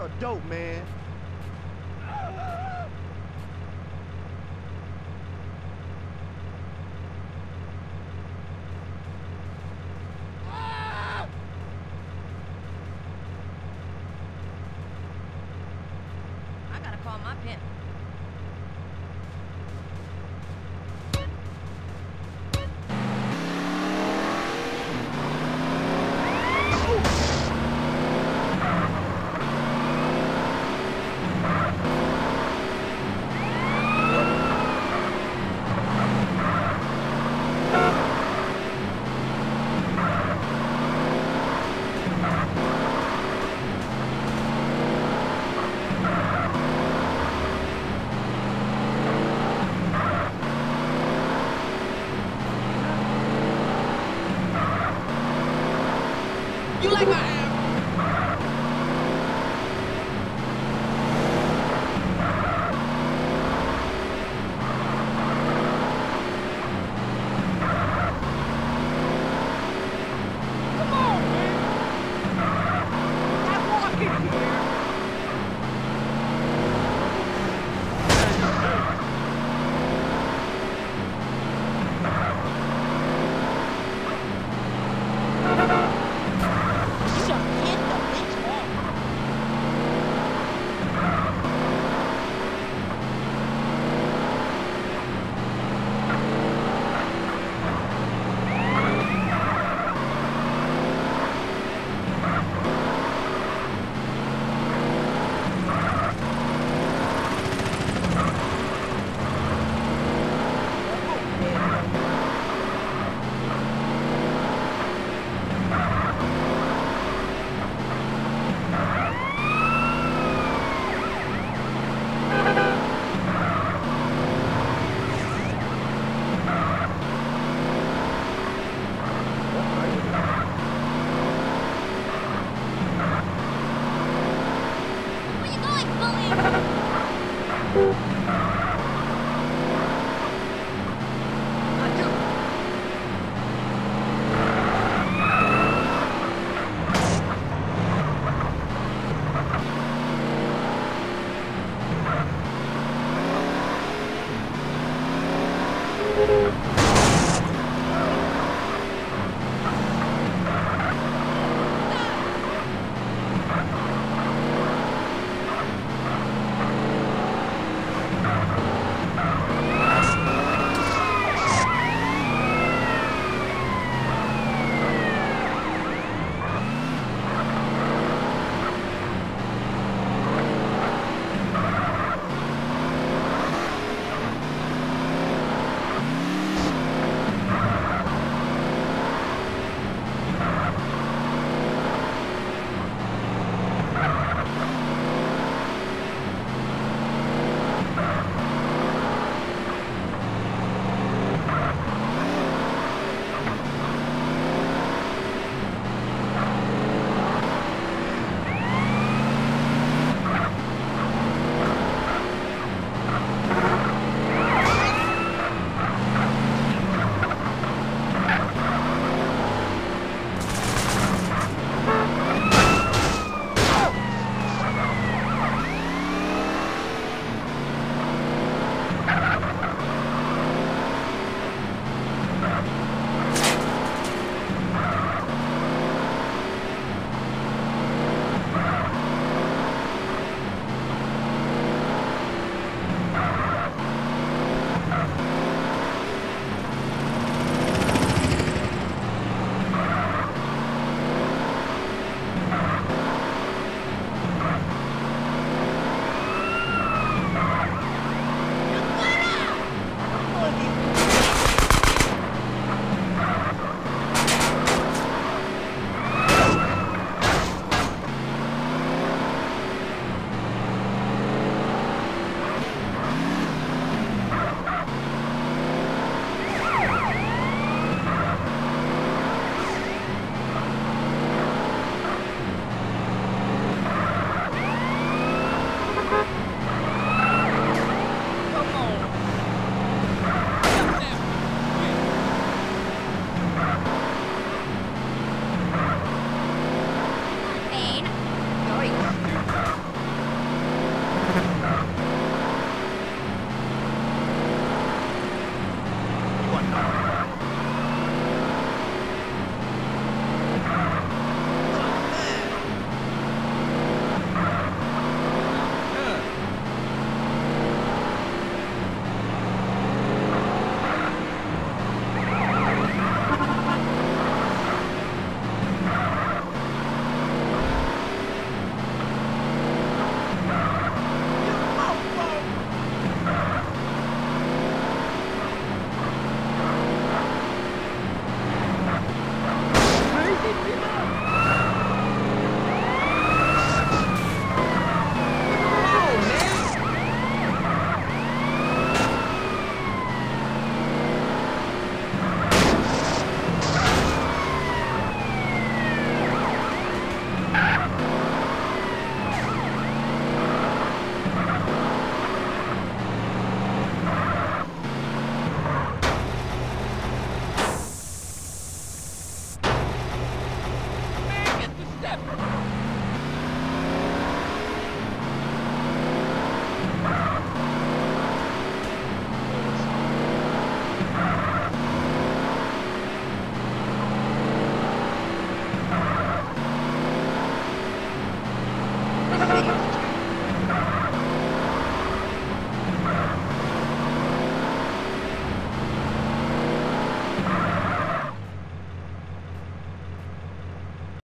are dope, man.